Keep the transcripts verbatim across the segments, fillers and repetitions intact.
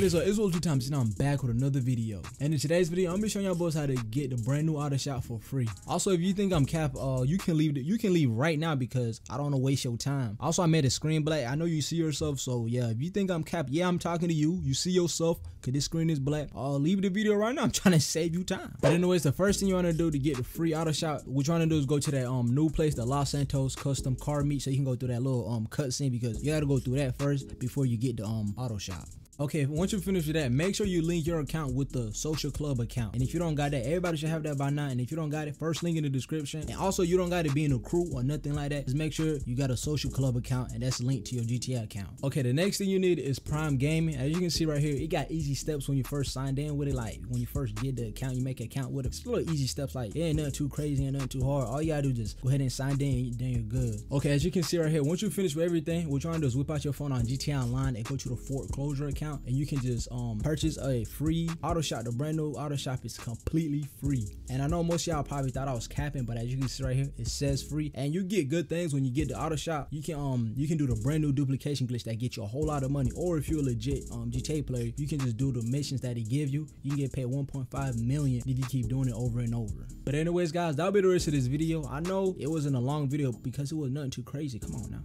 What is up? It's Wilo two times and I'm back with another video. And in today's video, I'm gonna be showing y'all boys how to get the brand new auto shop for free. Also, if you think I'm cap, uh, you can leave. The, you can leave right now because I don't wanna waste your time. Also, I made a screen black. I know you see yourself, so yeah. If you think I'm cap, yeah, I'm talking to you. You see yourself, cause this screen is black. Uh, leave the video right now. I'm trying to save you time. But anyways, the first thing you wanna do to get the free auto shop, we're trying to do is go to that um new place, the Los Santos custom car meet, so you can go through that little um cutscene because you gotta go through that first before you get the um auto shop. Okay, once you finish with that, make sure you link your account with the social club account. And if you don't got that, everybody should have that by now. And if you don't got it, first link in the description. And also, you don't got to be in a crew or nothing like that. Just make sure you got a social club account and that's linked to your G T A account. Okay, the next thing you need is Prime Gaming. As you can see right here, it got easy steps when you first signed in with it. Like when you first get the account, you make an account with it. It's little easy steps, like it ain't nothing too crazy and nothing too hard. All you gotta do is just go ahead and sign in and then you're good. Okay, as you can see right here, once you finish with everything, what you're trying to do is whip out your phone on G T A Online and go to the foreclosure account. And you can just um purchase a free auto shop. The brand new auto shop is completely free, and I know most y'all probably thought I was capping, but as you can see right here, it says free, and you get good things when you get the auto shop. You can um you can do the brand new duplication glitch that get you a whole lot of money, or if you're a legit um G T A player, you can just do the missions that it give you. You can get paid one point five million if you keep doing it over and over. But anyways, guys, that'll be the rest of this video. I know it wasn't a long video because it was nothing too crazy. Come on now,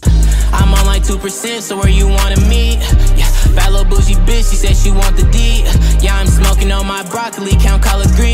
I'm on like two percent, so where you want to meet? Yeah, bad little bougie bitch, she said she want the D. Yeah, I'm smoking on my broccoli, count collard greens.